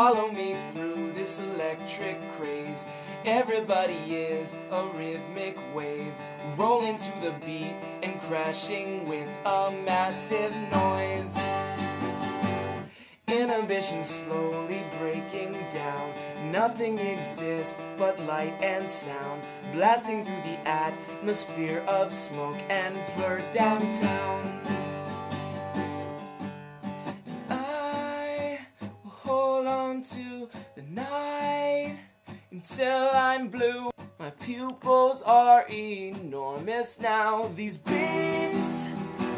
Follow me through this electric craze. Everybody is a rhythmic wave, rolling to the beat and crashing with a massive noise. Inhibition slowly breaking down. Nothing exists but light and sound, blasting through the atmosphere of smoke and PLUR downtown. I will hold on to the night until I'm blue. My pupils are enormous now. These beats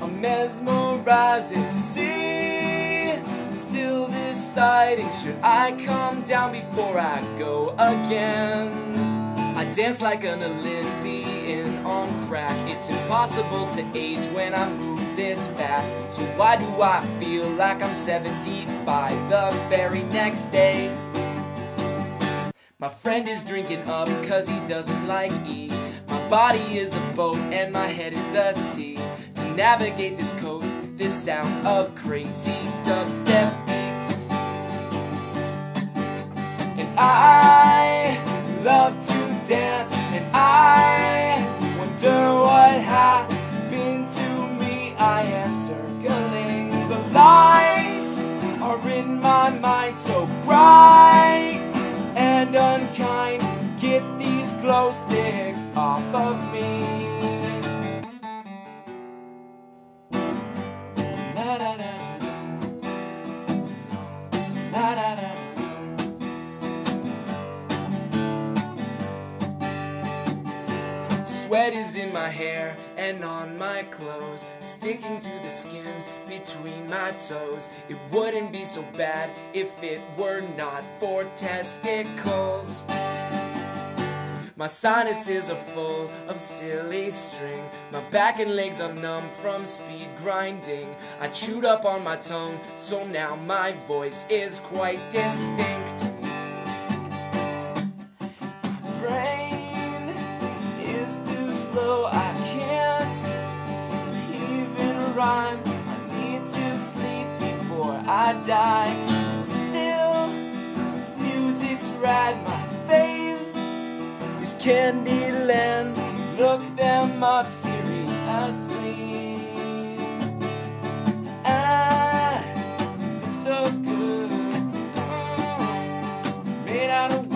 are mesmerizing. Still deciding, should I come down before I go again? I dance like an Olympian on crack. It's impossible to age when I move this fast. So why do I feel like I'm 75 the very next day? My friend is drinking up cause he doesn't like E. My body is a boat and my head is the sea. To navigate this coast, this sound of crazy dubstep beats. And I love to dance, and I wonder what happened to me. I am circling, the lights are in my mind, so bright and unkind. Get these glow sticks off of me. Sweat is in my hair and on my clothes, sticking to the skin between my toes. It wouldn't be so bad if it were not for testicles. My sinuses are full of silly string. My back and legs are numb from speed grinding. I chewed up on my tongue, so now my voice is quite distinct. I can't even rhyme. I need to sleep before I die. And still, this music's rad. My fave is Candyland. Look them up seriously. I look so good, made out of